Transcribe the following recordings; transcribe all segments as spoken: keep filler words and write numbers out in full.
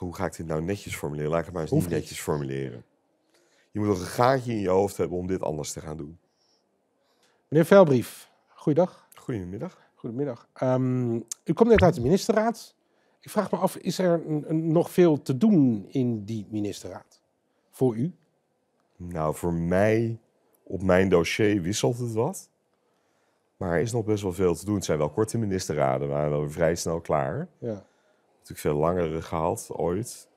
hoe ga ik dit nou netjes formuleren? Laat ik het maar eens niet netjes formuleren. Je moet nog een gaatje in je hoofd hebben om dit anders te gaan doen. Meneer Vijlbrief, goeiedag. Goedemiddag. Goedemiddag. Um, u komt net uit de ministerraad. Ik vraag me af, is er een, een, nog veel te doen in die ministerraad? Voor u? Nou, voor mij, op mijn dossier wisselt het wat. Maar er is nog best wel veel te doen. Het zijn wel korte ministerraden, we waren wel vrij snel klaar. Ja. Natuurlijk veel langere gehad ooit.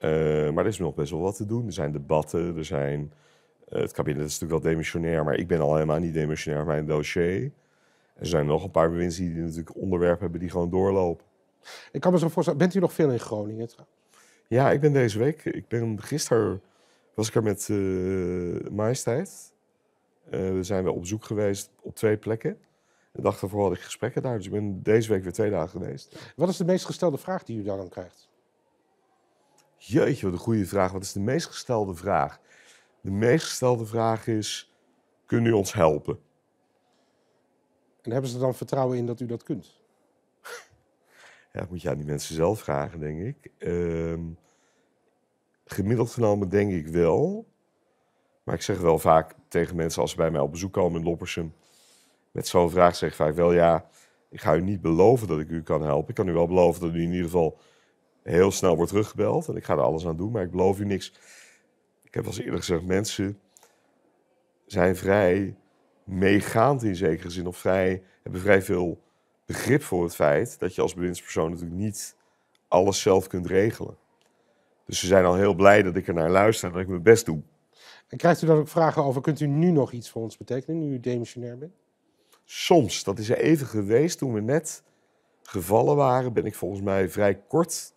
Uh, maar er is nog best wel wat te doen. Er zijn debatten, er zijn... Uh, het kabinet is natuurlijk wel demissionair, maar ik ben al helemaal niet demissionair op mijn dossier. Er zijn nog een paar bewindslieden die natuurlijk onderwerpen hebben die gewoon doorlopen. Ik kan me zo voorstellen, bent u nog veel in Groningen trouwens? Ja, ik ben deze week, ik ben gisteren was ik er met uh, majesteit. Uh, we zijn wel op zoek geweest op twee plekken. De dag daarvoor had ik gesprekken daar, dus ik ben deze week weer twee dagen geweest. Wat is de meest gestelde vraag die u daar dan krijgt? Jeetje, wat een goede vraag. Wat is de meest gestelde vraag? De meest gestelde vraag is, kunnen u ons helpen? En hebben ze er dan vertrouwen in dat u dat kunt? Ja, dat moet je aan die mensen zelf vragen, denk ik. Uh, gemiddeld genomen denk ik wel. Maar ik zeg wel vaak tegen mensen als ze bij mij op bezoek komen in Loppersum. Met zo'n vraag zeg ik vaak wel, ja, ik ga u niet beloven dat ik u kan helpen. Ik kan u wel beloven dat u in ieder geval heel snel wordt teruggebeld. En ik ga er alles aan doen, maar ik beloof u niks. Ik heb al eerder gezegd, mensen zijn vrij meegaand in zekere zin. Of vrij, hebben vrij veel begrip voor het feit dat je als bewindspersoon natuurlijk niet alles zelf kunt regelen. Dus ze zijn al heel blij dat ik er naar luister en dat ik mijn best doe. En krijgt u dan ook vragen over, kunt u nu nog iets voor ons betekenen, nu u demissionair bent? Soms, dat is er even geweest. Toen we net gevallen waren, ben ik volgens mij vrij kort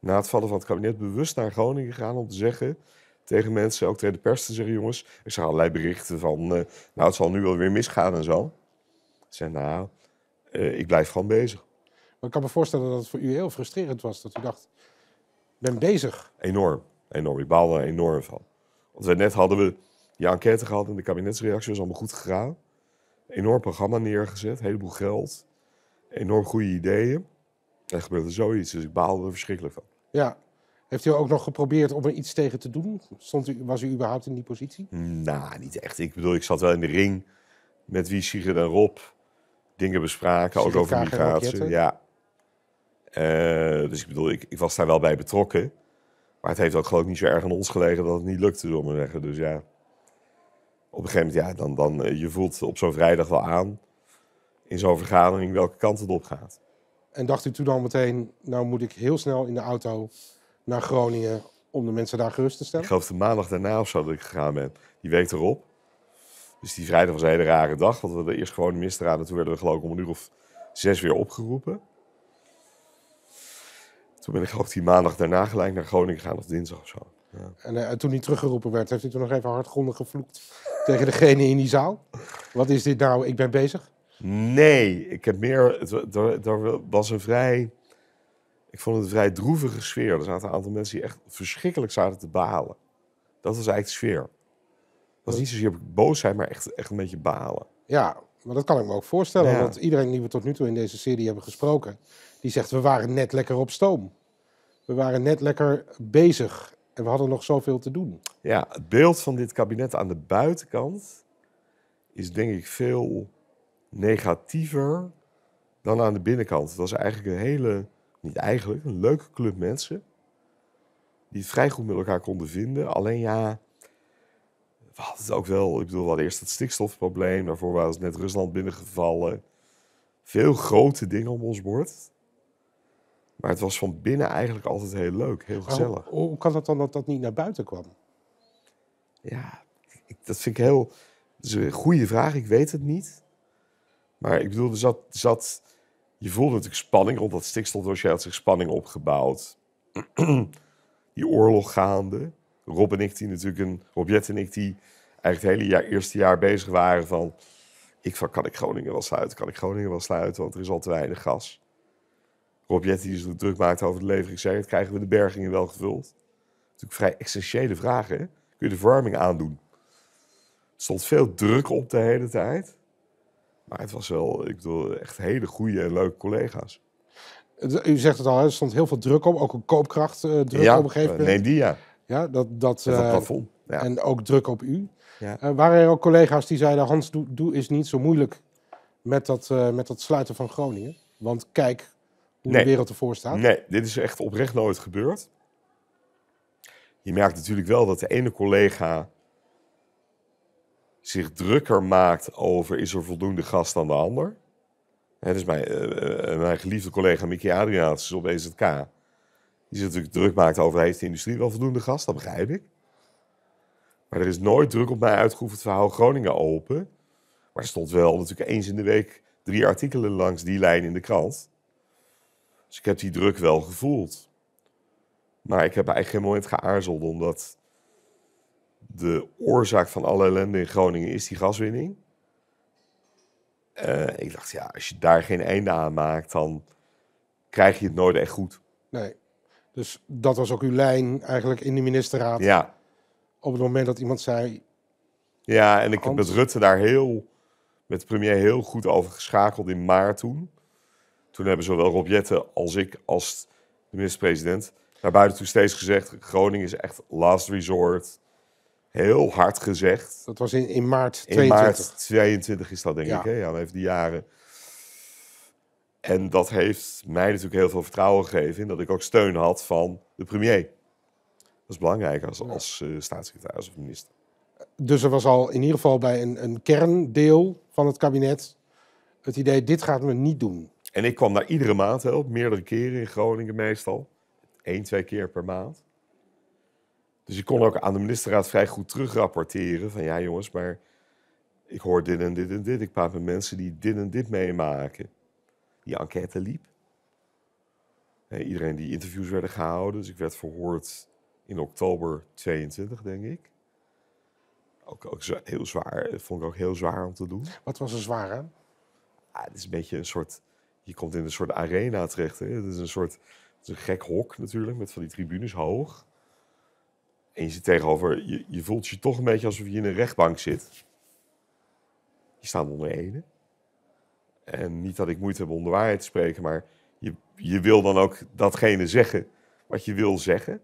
na het vallen van het kabinet bewust naar Groningen gegaan om te zeggen tegen mensen, ook tegen de pers, te zeggen, jongens, ik zag allerlei berichten van, uh, nou, het zal nu wel weer misgaan en zo. Ik zei, nou, uh, ik blijf gewoon bezig. Maar ik kan me voorstellen dat het voor u heel frustrerend was, dat u dacht, ik ben bezig. Enorm, enorm. Ik baal er enorm van. Want we net hadden we die enquête gehad en de kabinetsreactie was allemaal goed gegaan. Enorm programma neergezet, een heleboel geld, enorm goede ideeën. Er gebeurde zoiets, dus ik baalde er verschrikkelijk van. Ja. Heeft u ook nog geprobeerd om er iets tegen te doen? Stond u, was u überhaupt in die positie? Nou, nah, niet echt. Ik bedoel, ik zat wel in de ring met wie Sigrid en Rob dingen bespraken, Sigrid ook over Kaag migratie. Ja. Uh, dus ik bedoel, ik, ik was daar wel bij betrokken. Maar het heeft ook geloof ik niet zo erg aan ons gelegen dat het niet lukte, zullen we maar zeggen. Dus ja, op een gegeven moment, ja, dan, dan, je voelt op zo'n vrijdag wel aan in zo'n vergadering welke kant het op gaat. En dacht u toen dan meteen, nou moet ik heel snel in de auto naar Groningen om de mensen daar gerust te stellen? Ik geloof de maandag daarna of zo dat ik gegaan ben. Die week erop. Dus die vrijdag was een hele rare dag. Want we hadden eerst gewoon de ministerraad. Toen werden we geloof ik om een uur of zes weer opgeroepen. Toen ben ik geloof die maandag daarna gelijk naar Groningen gegaan. Of dinsdag of zo. Ja. En uh, toen hij teruggeroepen werd, heeft hij toen nog even hardgrondig gevloekt tegen degene in die zaal? Wat is dit nou? Ik ben bezig? Nee, ik heb meer... Er was een vrij... Ik vond het een vrij droevige sfeer. Er zaten een aantal mensen die echt verschrikkelijk zaten te balen. Dat was eigenlijk de sfeer. Dat was niet zozeer boos zijn, maar echt, echt een beetje balen. Ja, maar dat kan ik me ook voorstellen. Ja. Want iedereen die we tot nu toe in deze serie hebben gesproken, die zegt, we waren net lekker op stoom. We waren net lekker bezig. En we hadden nog zoveel te doen. Ja, het beeld van dit kabinet aan de buitenkant is denk ik veel negatiever dan aan de binnenkant. Het was eigenlijk een hele... Niet eigenlijk, een leuke club mensen die het vrij goed met elkaar konden vinden. Alleen ja, we hadden het ook wel. Ik bedoel, we hadden eerst het stikstofprobleem. Daarvoor was net Rusland binnengevallen. Veel grote dingen op ons bord. Maar het was van binnen eigenlijk altijd heel leuk, heel gezellig. Hoe, hoe kan dat dan dat dat niet naar buiten kwam? Ja, ik, dat vind ik heel... Dat is een goede vraag, ik weet het niet. Maar ik bedoel, er zat... Er zat je voelde natuurlijk spanning, rond dat stikstofdossier had zich spanning opgebouwd. Die oorlog gaande. Rob en ik, die natuurlijk een, Rob Jetten en ik, die eigenlijk het hele jaar, eerste jaar bezig waren van... Ik van, kan ik Groningen wel sluiten? Kan ik Groningen wel sluiten? Want er is al te weinig gas. Rob Jetten die zich druk maakte over de levering. Zei, krijgen we de bergingen wel gevuld? Natuurlijk vrij essentiële vragen, hè? Kun je de verwarming aandoen? Er stond veel druk op de hele tijd. Maar het was wel, ik bedoel, echt hele goede en leuke collega's. U zegt het al, er stond heel veel druk op. Ook een koopkrachtdruk uh, ja, op een gegeven moment. Nee, die ja. ja dat, dat, dat uh, plafond. Ja. En ook druk op u. Ja. Uh, waren er ook collega's die zeiden, Hans, doe, doe is niet zo moeilijk met dat, uh, met dat sluiten van Groningen? Want kijk hoe nee. de wereld ervoor staat. Nee, dit is echt oprecht nooit gebeurd. Je merkt natuurlijk wel dat de ene collega zich drukker maakt over is er voldoende gas dan de ander. He, dus mijn, uh, mijn geliefde collega Mickey Adriaans is op E Z K. Die zich natuurlijk druk maakt over heeft de industrie wel voldoende gas, dat begrijp ik. Maar er is nooit druk op mij uitgeoefend verhaal Groningen open. Maar er stond wel natuurlijk eens in de week drie artikelen langs die lijn in de krant. Dus ik heb die druk wel gevoeld. Maar ik heb eigenlijk geen moment geaarzeld, omdat de oorzaak van alle ellende in Groningen is die gaswinning. Uh, ik dacht, ja, als je daar geen einde aan maakt, dan krijg je het nooit echt goed. Nee, dus dat was ook uw lijn eigenlijk in de ministerraad. Ja. Op het moment dat iemand zei... Ja, en ik heb met Rutte daar heel, met de premier heel goed over geschakeld in maart toen. Toen hebben zowel Rob Jetten als ik, als de minister-president, naar buiten toe steeds gezegd, Groningen is echt last resort. Heel hard gezegd. Dat was in, in maart tweeëntwintig. In maart tweeëntwintig is dat, denk ja. ik. Hè? Ja, dan heeft die jaren. En dat heeft mij natuurlijk heel veel vertrouwen gegeven in dat ik ook steun had van de premier. Dat is belangrijk als, ja. als uh, staatssecretaris of minister. Dus er was al in ieder geval bij een, een kerndeel van het kabinet het idee, dit gaat me niet doen. En ik kwam daar iedere maand hè, op, meerdere keren in Groningen meestal. Eén, twee keer per maand. Dus ik kon ook aan de ministerraad vrij goed terugrapporteren van ja jongens, maar ik hoor dit en dit en dit. Ik praat met mensen die dit en dit meemaken. Die enquête liep. He, iedereen die interviews werden gehouden. Dus ik werd verhoord in oktober tweeëntwintig, denk ik. Ook, ook heel zwaar. Dat vond ik ook heel zwaar om te doen. Wat was er zwaar aan? Ah, het is een beetje een soort... Je komt in een soort arena terecht. Hè? Het is een soort... Het is een gek hok natuurlijk, met van die tribunes hoog. En je zit tegenover, je, je voelt je toch een beetje alsof je in een rechtbank zit. Je staat onder ede. En niet dat ik moeite heb om de waarheid te spreken, maar je, je wil dan ook datgene zeggen wat je wil zeggen.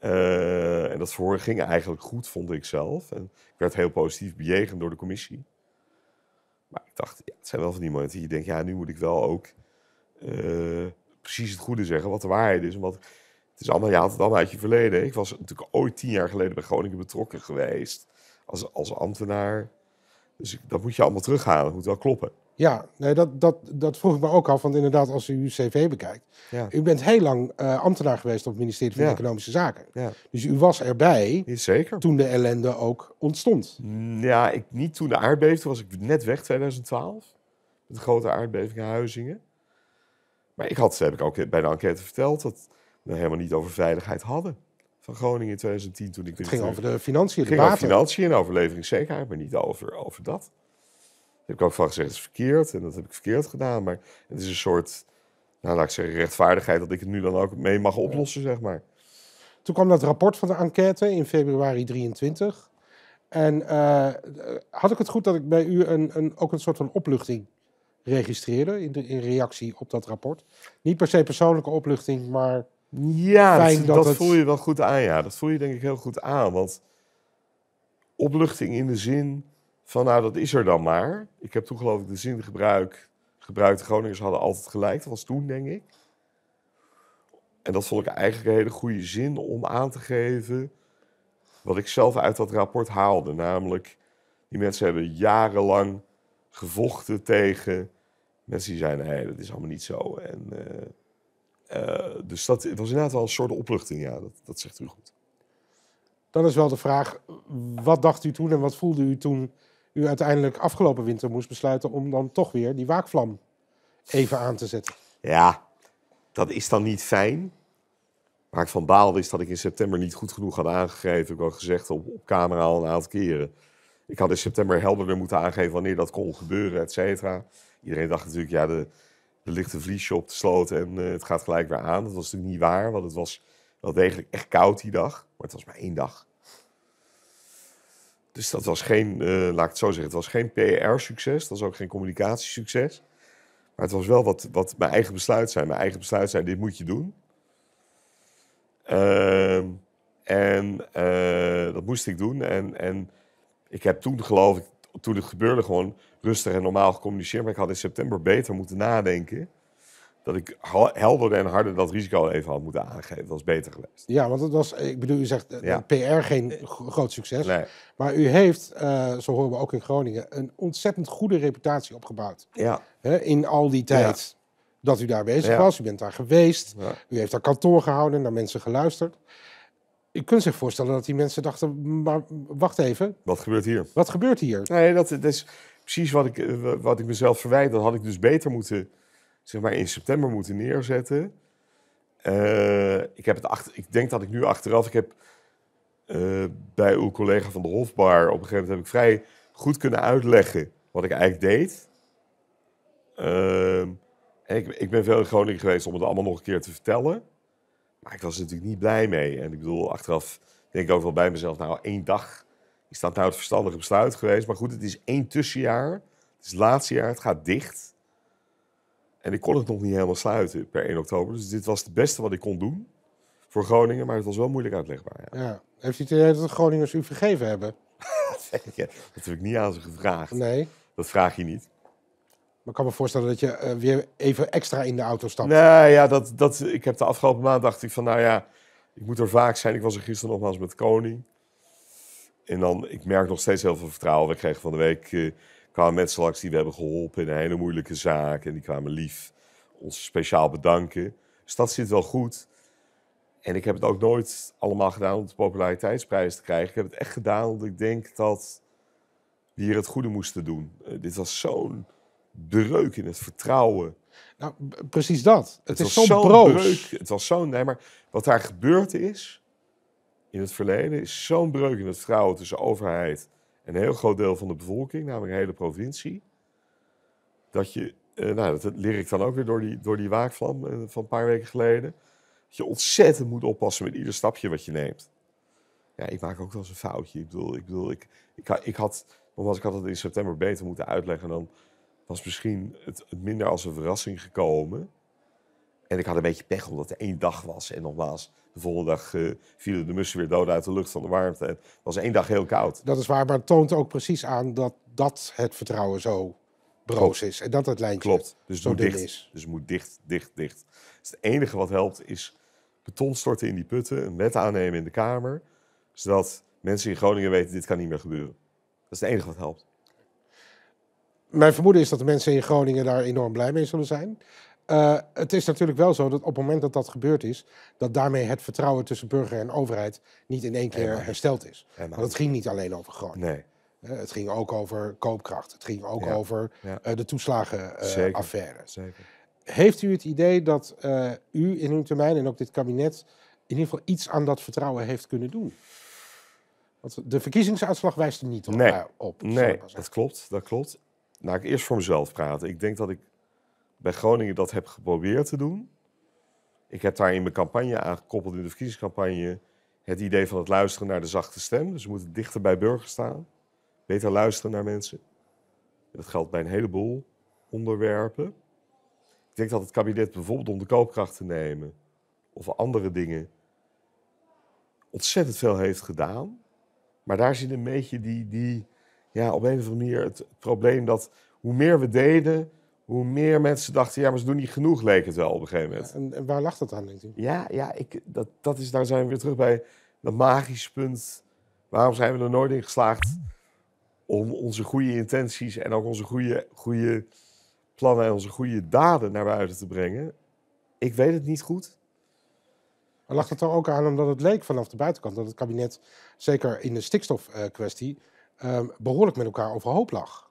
Uh, en dat verhoor ging eigenlijk goed, vond ik zelf. En ik werd heel positief bejegend door de commissie. Maar ik dacht, ja, het zijn wel van die momenten die je denkt, ja, nu moet ik wel ook uh, precies het goede zeggen, wat de waarheid is. Omdat het is allemaal, je haalt het allemaal uit je verleden. Ik was natuurlijk ooit tien jaar geleden bij Groningen betrokken geweest. Als, als ambtenaar. Dus ik, dat moet je allemaal terughalen. Dat moet wel kloppen. Ja, nee, dat, dat, dat vroeg ik me ook af. Want inderdaad, als u uw cv bekijkt. Ja. U bent heel lang uh, ambtenaar geweest op het ministerie van ja. Economische Zaken. Ja. Dus u was erbij ja, zeker. Toen de ellende ook ontstond. Ja, ik, niet toen de aardbeving. Toen was ik net weg, tweeduizend twaalf. Met de grote aardbeving in Huizingen. Maar ik had, heb ik ook bij de enquête verteld... dat we helemaal niet over veiligheid hadden van Groningen in tweeduizend tien. Toen ik het ging over de financiën, de ging over financiën en overleveringszekerheid, maar niet over, over dat. Daar heb ik ook van gezegd, het is verkeerd en dat heb ik verkeerd gedaan. Maar het is een soort, nou laat ik zeggen, rechtvaardigheid dat ik het nu dan ook mee mag oplossen, ja. zeg maar. Toen kwam dat rapport van de enquête in februari drieëntwintig. En uh, had ik het goed dat ik bij u een, een, ook een soort van opluchting registreerde in, de, in reactie op dat rapport? Niet per se persoonlijke opluchting, maar... Ja, Fijn dat, dat, dat het... voel je wel goed aan, ja. Dat voel je denk ik heel goed aan, want opluchting in de zin van, nou, dat is er dan maar. Ik heb toen geloof ik de zin gebruik, gebruikt, de Groningers hadden altijd gelijk, dat was toen, denk ik. En dat vond ik eigenlijk een hele goede zin om aan te geven wat ik zelf uit dat rapport haalde. Namelijk, die mensen hebben jarenlang gevochten tegen mensen die zeiden, nee, dat is allemaal niet zo, en... Uh, Uh, dus dat was inderdaad wel een soort opluchting, ja, dat, dat zegt u goed. Dan is wel de vraag, wat dacht u toen en wat voelde u toen u uiteindelijk afgelopen winter moest besluiten om dan toch weer die waakvlam even aan te zetten? Ja, dat is dan niet fijn. Waar ik van baalde is dat ik in september niet goed genoeg had aangegeven. Ik had gezegd op, op camera al een aantal keren. Ik had in september helderder moeten aangeven wanneer dat kon gebeuren, et cetera. Iedereen dacht natuurlijk, ja... de Er ligt een vliesje op de sloot en uh, het gaat gelijk weer aan. Dat was natuurlijk niet waar, want het was wel degelijk echt koud die dag. Maar het was maar één dag. Dus dat was geen, uh, laat ik het zo zeggen, het was geen P R-succes. Dat was ook geen communicatiesucces. Maar het was wel wat, wat mijn eigen besluit zijn. Mijn eigen besluit zijn, dit moet je doen. Uh, en uh, dat moest ik doen. En, en ik heb toen, geloof ik, toen het gebeurde gewoon rustig en normaal gecommuniceerd. Maar ik had in september beter moeten nadenken. Dat ik helder en harder dat risico even had moeten aangeven. Dat was beter geweest. Ja, want het was, ik bedoel, u zegt ja. P R geen groot succes. Nee. Maar u heeft, uh, zo horen we ook in Groningen, een ontzettend goede reputatie opgebouwd. Ja. He, in al die tijd ja. dat u daar bezig ja. was. U bent daar geweest. Ja. U heeft daar kantoor gehouden, naar mensen geluisterd. Je kunt zich voorstellen dat die mensen dachten, maar wacht even. Wat gebeurt hier? Wat gebeurt hier? Nee, dat, dat is precies wat ik, wat ik mezelf verwijt. Dat had ik dus beter moeten... zeg maar in september moeten neerzetten. Uh, ik, heb het achter, ik denk dat ik nu achteraf... Ik heb uh, bij uw collega van de Hofbar... op een gegeven moment heb ik vrij goed kunnen uitleggen... wat ik eigenlijk deed. Uh, en ik, ik ben veel in Groningen geweest... om het allemaal nog een keer te vertellen. Maar ik was er natuurlijk niet blij mee. En ik bedoel, achteraf denk ik ook wel bij mezelf... nou, één dag is dat nou het verstandige besluit geweest. Maar goed, het is één tussenjaar. Het is het laatste jaar, het gaat dicht... En ik kon het nog niet helemaal sluiten per één oktober. Dus dit was het beste wat ik kon doen voor Groningen. Maar het was wel moeilijk uitlegbaar. Ja. Ja. Heeft u het idee dat de Groningers u vergeven hebben? Ja, dat heb ik niet aan ze gevraagd. Nee. Dat vraag je niet. Maar ik kan me voorstellen dat je uh, weer even extra in de auto stapt. Nou ja, dat, dat, ik heb de afgelopen maand dacht ik van... nou ja, ik moet er vaak zijn. Ik was er gisteren nogmaals met Koning. En dan, ik merk nog steeds heel veel vertrouwen. We kregen van de week... Uh, kwamen mensen langs die we hebben geholpen in een hele moeilijke zaak. En die kwamen lief ons speciaal bedanken. Dus dat zit wel goed. En ik heb het ook nooit allemaal gedaan om de populariteitsprijs te krijgen. Ik heb het echt gedaan omdat ik denk dat we hier het goede moesten doen. Uh, dit was zo'n breuk in het vertrouwen. Nou, precies dat. Het, het is zo'n broos. Breuk. Het was zo'n... Nee, maar wat daar gebeurd is in het verleden... is zo'n breuk in het vertrouwen tussen overheid... een heel groot deel van de bevolking, namelijk de hele provincie. Dat je, eh, nou, dat leer ik dan ook weer door die, door die waakvlam eh, van een paar weken geleden. Dat je ontzettend moet oppassen met ieder stapje wat je neemt. Ja, ik maak ook wel eens een foutje. Ik bedoel, ik, bedoel, ik, ik, ik, ik had, nogmaals, ik had het in september beter moeten uitleggen. Dan was misschien het, het minder als een verrassing gekomen. En ik had een beetje pech omdat er één dag was. En nogmaals, de volgende dag uh, vielen de mussen weer dood uit de lucht van de warmte. En het was één dag heel koud. Dat is waar, maar het toont ook precies aan dat, dat het vertrouwen zo broos is. En dat het lijntje Klopt. Dus zo dicht is. Dus het moet dicht, dicht, dicht. Dus het enige wat helpt is beton storten in die putten. Een wet aannemen in de Kamer. Zodat mensen in Groningen weten, dit kan niet meer gebeuren. Dat is het enige wat helpt. Mijn vermoeden is dat de mensen in Groningen daar enorm blij mee zullen zijn. Uh, het is natuurlijk wel zo dat op het moment dat dat gebeurd is... dat daarmee het vertrouwen tussen burger en overheid niet in één keer Helemaal. hersteld is. Helemaal. Want het ging niet alleen over Groningen. Nee. Uh, het ging ook over koopkracht. Het ging ook ja. over ja. Uh, de toeslagenaffaire. Uh, Zeker. Heeft u het idee dat uh, u in uw termijn en ook dit kabinet... in ieder geval iets aan dat vertrouwen heeft kunnen doen? Want de verkiezingsuitslag wijst er niet op. Nee, uh, op, nee. dat klopt. Dat klopt. Nou, ik eerst voor mezelf praten. Ik denk dat ik... bij Groningen dat heb geprobeerd te doen. Ik heb daar in mijn campagne aangekoppeld, in de verkiezingscampagne... het idee van het luisteren naar de zachte stem. Dus we moeten dichter bij burgers staan. Beter luisteren naar mensen. Dat geldt bij een heleboel onderwerpen. Ik denk dat het kabinet bijvoorbeeld om de koopkracht te nemen... of andere dingen ontzettend veel heeft gedaan. Maar daar zit een beetje die... die ja, op een of andere manier het probleem dat hoe meer we deden... hoe meer mensen dachten, ja, maar ze doen niet genoeg, leek het wel op een gegeven moment. Ja, en, en waar lag dat aan, denk je? Ja, ja ik, dat, dat is, daar zijn we weer terug bij dat magische punt. Waarom zijn we er nooit in geslaagd om onze goede intenties... en ook onze goede, goede plannen en onze goede daden naar buiten te brengen? Ik weet het niet goed. Maar lag dat er ook aan omdat het leek vanaf de buitenkant... dat het kabinet, zeker in de stikstofkwestie, uh, um, behoorlijk met elkaar overhoop lag?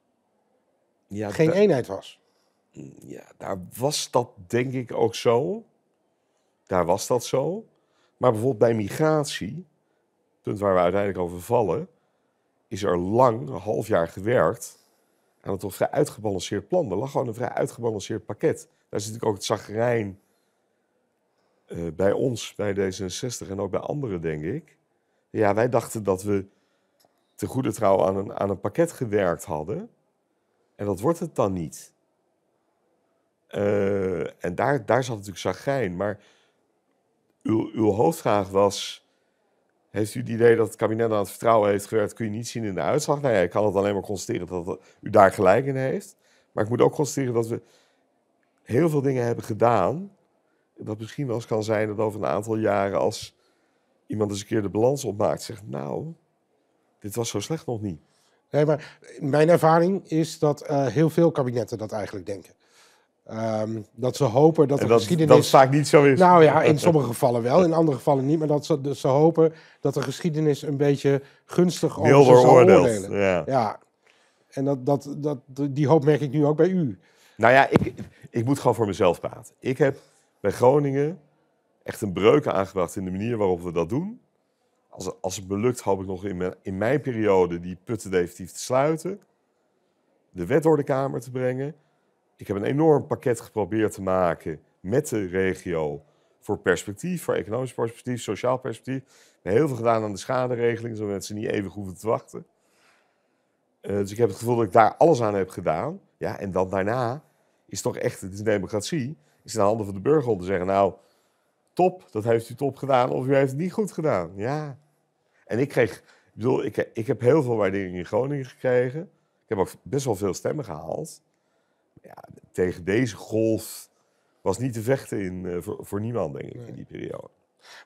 Ja, Geen dat... eenheid was? Ja, daar was dat denk ik ook zo. Daar was dat zo. Maar bijvoorbeeld bij migratie, het punt waar we uiteindelijk over vallen... is er lang, een half jaar gewerkt aan het toch vrij uitgebalanceerd plan. Er lag gewoon een vrij uitgebalanceerd pakket. Daar zit natuurlijk ook het zagrijn uh, bij ons, bij D zesenzestig en ook bij anderen, denk ik. Ja, wij dachten dat we te goede trouw aan een, aan een pakket gewerkt hadden. En dat wordt het dan niet. Uh, en daar, daar zat natuurlijk chagrijn. Maar uw, uw hoofdvraag was... Heeft u het idee dat het kabinet aan het vertrouwen heeft gewerkt... kun je niet zien in de uitslag? Nou ja, ik kan het alleen maar constateren dat u daar gelijk in heeft. Maar ik moet ook constateren dat we heel veel dingen hebben gedaan... dat misschien wel eens kan zijn dat over een aantal jaren... als iemand eens een keer de balans opmaakt... zegt, nou, dit was zo slecht nog niet. Nee, maar mijn ervaring is dat uh, heel veel kabinetten dat eigenlijk denken. Um, dat ze hopen dat de dat, geschiedenis... dat vaak niet zo is. Nou ja, in sommige gevallen wel, in andere gevallen niet. Maar dat ze, dus ze hopen dat de geschiedenis een beetje gunstig over ze zal oordelen. Ja. Ja. En dat, dat, dat, die hoop merk ik nu ook bij u. Nou ja, ik, ik moet gewoon voor mezelf praten. Ik heb bij Groningen echt een breuk aangebracht in de manier waarop we dat doen. Als, als het me lukt, hoop ik nog in mijn, in mijn periode die putten definitief te sluiten. De wet door de Kamer te brengen. Ik heb een enorm pakket geprobeerd te maken met de regio voor perspectief, voor economisch perspectief, sociaal perspectief. We hebben heel veel gedaan aan de schaderegeling, zodat mensen niet even hoeven te wachten. Uh, dus ik heb het gevoel dat ik daar alles aan heb gedaan. Ja, en dan daarna is toch echt, het is een democratie, is het aan de handen van de burger om te zeggen, nou, top, dat heeft u top gedaan of u heeft het niet goed gedaan. Ja. En ik kreeg, ik bedoel, ik, ik heb heel veel waardering in Groningen gekregen. Ik heb ook best wel veel stemmen gehaald. Ja, tegen deze golf was niet te vechten in, uh, voor, voor niemand, denk ik, nee. In die periode.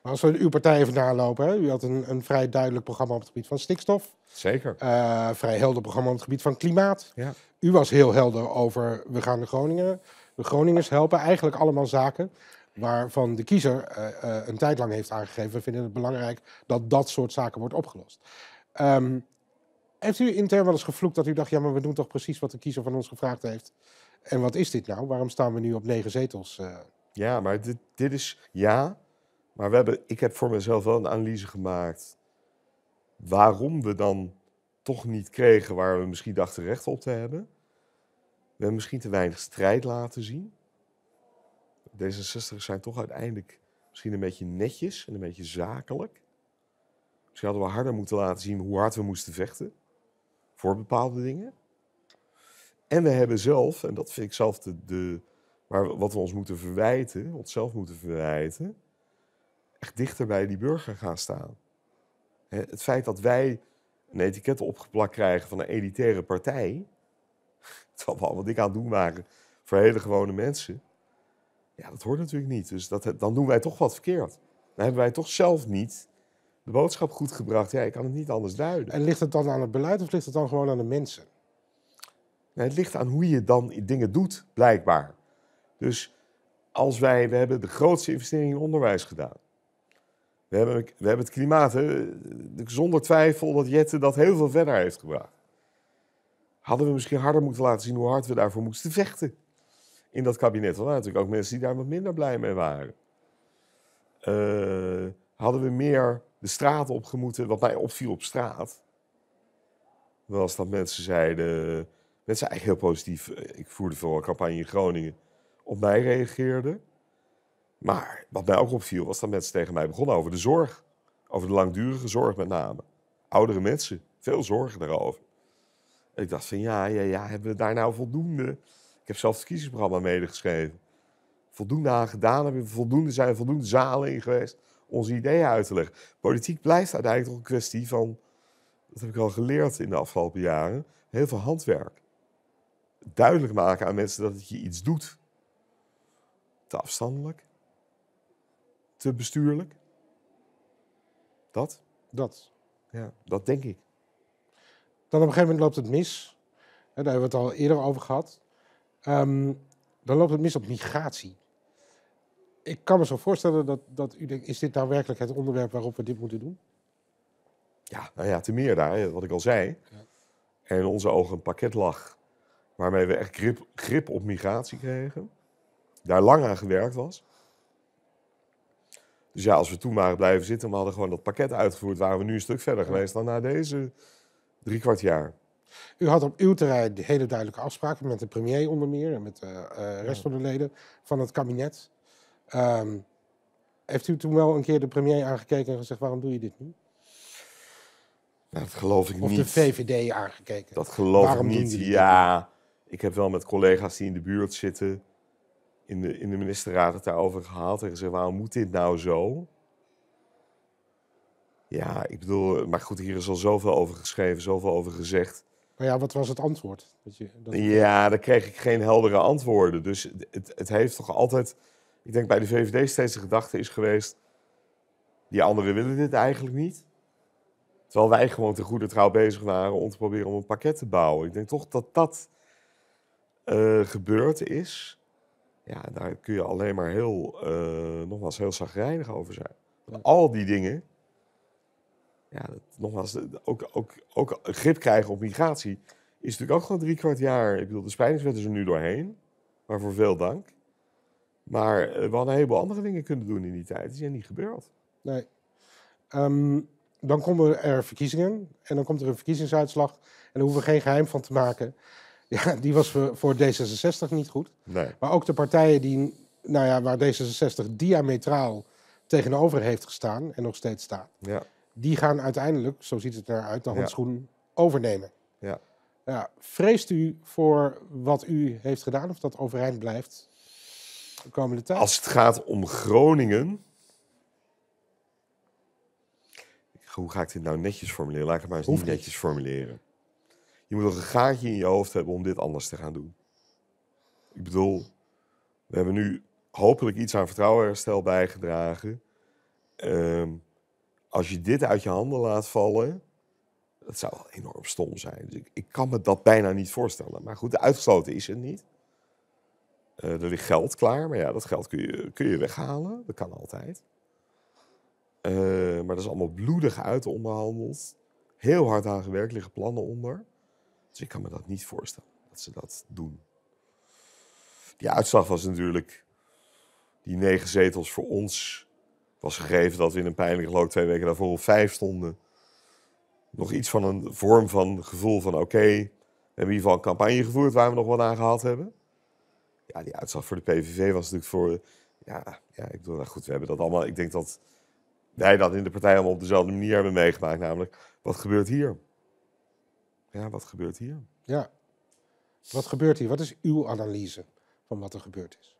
Maar als we uw partij even nalopen, hè? U had een, een vrij duidelijk programma op het gebied van stikstof. Zeker. Uh, vrij helder programma op het gebied van klimaat. Ja. U was heel helder over, we gaan de Groningen, de Groningers helpen. Eigenlijk allemaal zaken waarvan de kiezer uh, uh, een tijd lang heeft aangegeven... we vinden het belangrijk dat dat soort zaken wordt opgelost. Um, heeft u intern wel eens gevloekt dat u dacht... ja, maar we doen toch precies wat de kiezer van ons gevraagd heeft... En wat is dit nou? Waarom staan we nu op negen zetels? Uh... Ja, maar dit, dit is... Ja, maar we hebben, ik heb voor mezelf wel een analyse gemaakt... waarom we dan toch niet kregen waar we misschien dachten recht op te hebben. We hebben misschien te weinig strijd laten zien. D zesenzestigers zijn toch uiteindelijk misschien een beetje netjes en een beetje zakelijk. Misschien hadden we harder moeten laten zien hoe hard we moesten vechten. Voor bepaalde dingen. En we hebben zelf, en dat vind ik zelf de, de, waar, wat we ons moeten verwijten, onszelf moeten verwijten, echt dichter bij die burger gaan staan. Het feit dat wij een etiket opgeplakt krijgen van een elitaire partij, terwijl wat ik aan het doen waren voor hele gewone mensen, ja, dat hoort natuurlijk niet. Dus dat, dan doen wij toch wat verkeerd. Dan hebben wij toch zelf niet de boodschap goed gebracht. Ja, ik kan het niet anders duiden. En ligt het dan aan het beleid of ligt het dan gewoon aan de mensen? Nou, het ligt aan hoe je dan dingen doet, blijkbaar. Dus als wij, we hebben de grootste investering in onderwijs gedaan. We hebben, we hebben het klimaat, hè? Zonder twijfel dat Jetten dat heel veel verder heeft gebracht. Hadden we misschien harder moeten laten zien hoe hard we daarvoor moesten vechten. In dat kabinet, want er waren natuurlijk ook mensen die daar wat minder blij mee waren. Uh, hadden we meer de straat opgemoeten, wat mij opviel op straat. Was dat mensen zeiden... Mensen eigenlijk heel positief, ik voerde vooral een campagne in Groningen, op mij reageerden. Maar wat mij ook opviel was dat mensen tegen mij begonnen over de zorg. Over de langdurige zorg met name. Oudere mensen, veel zorgen daarover. En ik dacht van ja, ja, ja, hebben we daar nou voldoende... Ik heb zelf het verkiezingsprogramma medegeschreven. Voldoende aan gedaan, hebben we voldoende, zijn er voldoende zalen in geweest onze ideeën uit te leggen. Politiek blijft uiteindelijk toch een kwestie van, dat heb ik al geleerd in de afgelopen jaren, heel veel handwerk. Duidelijk maken aan mensen dat je iets doet. Te afstandelijk. Te bestuurlijk. Dat? Dat. Ja, dat denk ik. Dan op een gegeven moment loopt het mis. Daar hebben we het al eerder over gehad. Um, dan loopt het mis op migratie. Ik kan me zo voorstellen dat, dat u denkt... is dit nou werkelijk het onderwerp waarop we dit moeten doen? Ja, nou ja, te meer daar, wat ik al zei. Ja. En in onze ogen een pakket lag... waarmee we echt grip, grip op migratie kregen. Daar lang aan gewerkt was. Dus ja, als we toen maar blijven zitten... en we hadden gewoon dat pakket uitgevoerd... waren we nu een stuk verder geweest dan na deze drie kwart jaar. U had op uw terrein hele duidelijke afspraken... met de premier onder meer... en met de uh, rest van de leden van het kabinet. Um, heeft u toen wel een keer de premier aangekeken... en gezegd, waarom doe je dit nu? Nou, dat geloof ik of niet. Of de V V D aangekeken. Dat geloof waarom ik niet, ja... Ik heb wel met collega's die in de buurt zitten in de, in de ministerraad het daarover gehaald en gezegd, waarom moet dit nou zo? Ja, ik bedoel, maar goed, hier is al zoveel over geschreven, zoveel over gezegd. Maar ja, wat was het antwoord? Dat je, dat... Ja, daar kreeg ik geen heldere antwoorden. Dus het, het heeft toch altijd, ik denk bij de V V D steeds de gedachte is geweest, die anderen willen dit eigenlijk niet. Terwijl wij gewoon te goede trouw bezig waren om te proberen om een pakket te bouwen. Ik denk toch dat dat uh, gebeurd is. Ja, daar kun je alleen maar heel, uh, nogmaals, heel chagrijnig over zijn. Want al die dingen, ja, dat, nogmaals, ook, ook, ook grip krijgen op migratie is natuurlijk ook gewoon drie kwart jaar. Ik bedoel, de spreidingswet is er nu doorheen, waarvoor veel dank. Maar uh, we hadden een heleboel andere dingen kunnen doen in die tijd. Die zijn niet gebeurd. Nee. Um... Dan komen er verkiezingen en dan komt er een verkiezingsuitslag. En daar hoeven we geen geheim van te maken. Ja, die was voor D zesenzestig niet goed. Nee. Maar ook de partijen die, nou ja, waar D zesenzestig diametraal tegenover heeft gestaan en nog steeds staat. Ja. Die gaan uiteindelijk, zo ziet het eruit, de handschoen ja. overnemen. Ja. Ja, vreest u voor wat u heeft gedaan of dat overeind blijft de komende tijd? Als het gaat om Groningen... Hoe ga ik dit nou netjes formuleren? Laat ik het maar eens niet netjes formuleren. Je moet nog een gaatje in je hoofd hebben om dit anders te gaan doen. Ik bedoel, we hebben nu hopelijk iets aan vertrouwenherstel bijgedragen. Um, als je dit uit je handen laat vallen, dat zou wel enorm stom zijn. Dus ik, ik kan me dat bijna niet voorstellen. Maar goed, uitgesloten is het niet. Uh, er ligt geld klaar, maar ja, dat geld kun je, kun je weghalen. Dat kan altijd. Uh, maar dat is allemaal bloedig uitonderhandeld. Heel hard aan gewerkt, liggen plannen onder. Dus ik kan me dat niet voorstellen, dat ze dat doen. Die uitslag was natuurlijk... Die negen zetels voor ons was gegeven dat we in een pijnlijke loop twee weken daarvoor op vijf stonden. Nog iets van een vorm van gevoel van oké, okay, we hebben in ieder geval een campagne gevoerd waar we nog wat aan gehad hebben. Ja, die uitslag voor de P V V was natuurlijk voor... Ja, ja ik bedoel, nou goed, we hebben dat allemaal... Ik denk dat... Wij dat in de partij allemaal op dezelfde manier hebben meegemaakt. Namelijk, wat gebeurt hier? Ja, wat gebeurt hier? Ja, wat gebeurt hier? Wat is uw analyse van wat er gebeurd is?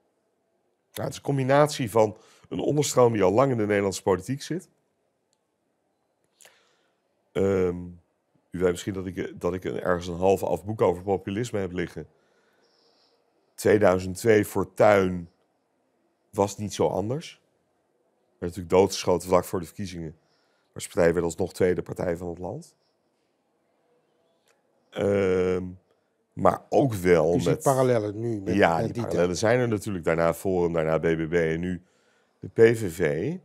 Nou, het is een combinatie van een onderstroom die al lang in de Nederlandse politiek zit. Um, u weet misschien dat ik, dat ik ergens een half af boek over populisme heb liggen. tweeduizend twee Fortuyn was niet zo anders. Werd natuurlijk doodgeschoten vlak voor de verkiezingen. Maar zijn partij werd alsnog tweede partij van het land. Uh, maar ook wel met... Die parallellen nu. Met, ja, met die, die parallellen tijd. Zijn er natuurlijk. Daarna Forum, daarna B B B en nu de P V V.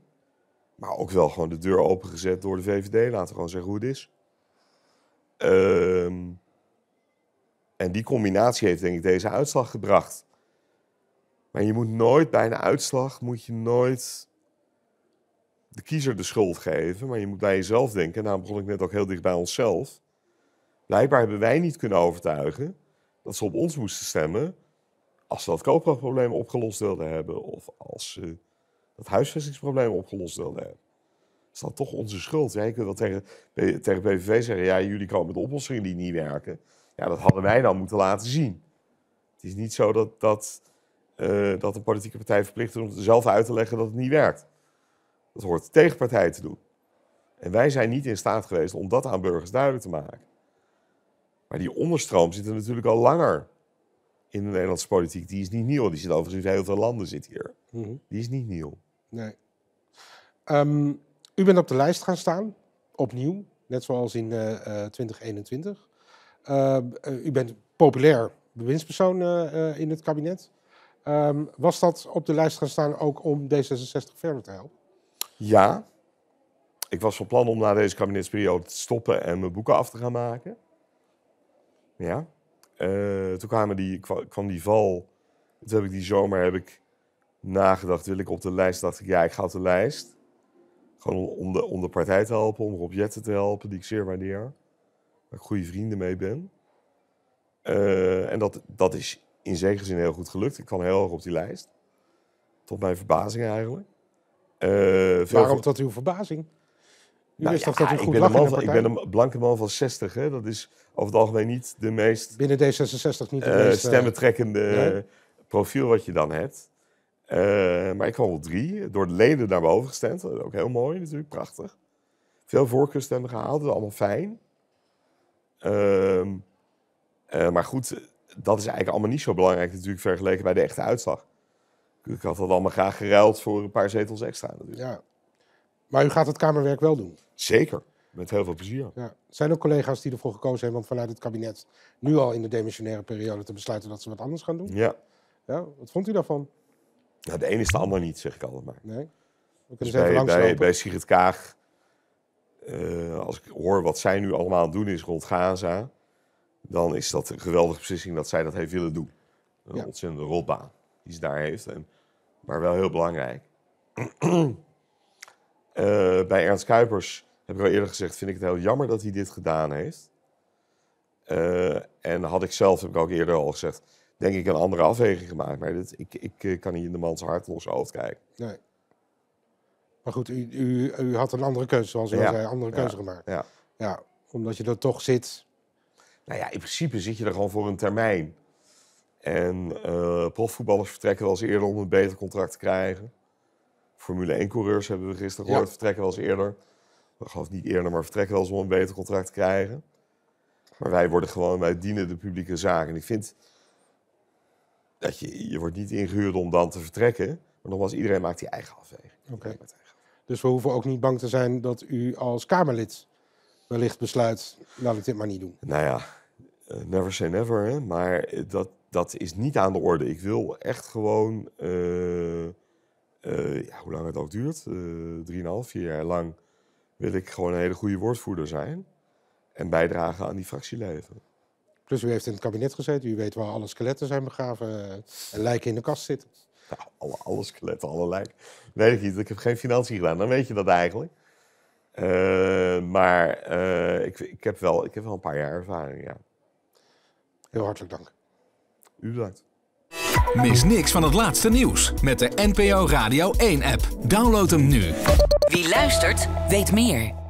Maar ook wel gewoon de deur opengezet door de V V D. Laten we gewoon zeggen hoe het is. Uh, en die combinatie heeft denk ik deze uitslag gebracht. Maar je moet nooit, bij een uitslag moet je nooit... de kiezer de schuld geven, maar je moet bij jezelf denken. Daarom begon ik net ook heel dicht bij onszelf. Blijkbaar hebben wij niet kunnen overtuigen dat ze op ons moesten stemmen als ze dat koopkrachtprobleem opgelost wilden hebben of als ze dat huisvestingsprobleem opgelost wilden hebben. Dat is dan toch onze schuld. Ja, je kunt wel tegen, tegen P V V zeggen, ja, jullie komen met oplossingen die niet werken. Ja, dat hadden wij dan moeten laten zien. Het is niet zo dat, dat, uh, dat een politieke partij verplicht is om zelf uit te leggen dat het niet werkt. Dat hoort de tegenpartij te doen. En wij zijn niet in staat geweest om dat aan burgers duidelijk te maken. Maar die onderstroom zit er natuurlijk al langer in de Nederlandse politiek. Die is niet nieuw. Die zit overigens in heel veel landen zit hier. Mm-hmm. Die is niet nieuw. Nee. Um, u bent op de lijst gaan staan, opnieuw. Net zoals in uh, twintig eenentwintig. Uh, uh, u bent populair bewindspersoon uh, uh, in het kabinet. Um, was dat op de lijst gaan staan ook om D zesenzestig verder te helpen? Ja, ik was van plan om na deze kabinetsperiode te stoppen en mijn boeken af te gaan maken. Ja, uh, toen kwam die, kwam die val. Toen heb ik die zomer heb ik nagedacht, wil ik op de lijst? Dacht ik, ja, ik ga op de lijst. Gewoon om de, om de partij te helpen, om Rob Jetten te helpen, die ik zeer waardeer. Waar ik goede vrienden mee ben. Uh, en dat, dat is in zekere zin heel goed gelukt. Ik kwam heel hoog op die lijst. Tot mijn verbazing eigenlijk. Uh, Waarom tot uw verbazing? U nou, wist ja, dat u goed ik, ben een man van, ik ben een blanke man van zestig. Hè? Dat is over het algemeen niet de meest... Binnen D zesenzestig niet de uh, meest... stemmetrekkende nee? profiel wat je dan hebt. Uh, maar ik kwam op drie, door de leden naar boven gestemd. Ook heel mooi natuurlijk, prachtig. Veel voorkeurstemmen gehaald, dat is allemaal fijn. Uh, uh, maar goed, dat is eigenlijk allemaal niet zo belangrijk natuurlijk vergeleken bij de echte uitslag. Ik had dat allemaal graag geruild voor een paar zetels extra natuurlijk. Ja. Maar u gaat het Kamerwerk wel doen? Zeker, met heel veel plezier. Ja. Zijn ook collega's die ervoor gekozen hebben om vanuit het kabinet nu al in de demissionaire periode te besluiten dat ze wat anders gaan doen? Ja. Ja, wat vond u daarvan? Nou, de een is de ander niet, zeg ik altijd maar. Nee? We dus bij, bij, bij Sigrid Kaag, uh, als ik hoor wat zij nu allemaal aan het doen is rond Gaza, dan is dat een geweldige beslissing dat zij dat heeft willen doen. Een ja. ontzettende rotbaan die ze daar heeft, en, maar wel heel belangrijk. uh, bij Ernst Kuipers, heb ik al eerder gezegd, vind ik het heel jammer dat hij dit gedaan heeft. Uh, en had ik zelf, heb ik ook eerder al gezegd, denk ik een andere afweging gemaakt. Maar dit, ik, ik kan niet in de mans hart los hoofd kijken. Nee. Maar goed, u, u, u had een andere keuze, zoals u ja. al zei, andere keuze ja. gemaakt. Ja. ja, omdat je er toch zit. Nou ja, in principe zit je er gewoon voor een termijn. En uh, profvoetballers vertrekken wel eens eerder om een beter contract te krijgen. Formule één coureurs hebben we gisteren gehoord, ja. vertrekken wel eens eerder. Ik geloof niet eerder, maar vertrekken wel eens om een beter contract te krijgen. Maar wij worden gewoon, wij dienen de publieke zaak. En ik vind dat je, je wordt niet ingehuurd om dan te vertrekken. Maar nogmaals, iedereen maakt die eigen afweging. Okay. Dus we hoeven ook niet bang te zijn dat u als Kamerlid wellicht besluit, laat ik dit maar niet doen. Nou ja, never say never, hè? Maar dat, dat is niet aan de orde. Ik wil echt gewoon, uh, uh, ja, hoe lang het ook duurt, uh, drieënhalf, vier jaar lang, wil ik gewoon een hele goede woordvoerder zijn en bijdragen aan die fractieleven. Plus u heeft in het kabinet gezeten, u weet waar alle skeletten zijn begraven en lijken in de kast zitten. Nou, alle, alle skeletten, alle lijken. Weet ik niet, ik heb geen financiën gedaan, dan weet je dat eigenlijk. Uh, maar uh, ik, ik, heb wel, ik heb wel een paar jaar ervaring, ja. Heel hartelijk dank. U bedankt. Mis niks van het laatste nieuws met de N P O Radio één app. Download hem nu. Wie luistert, weet meer.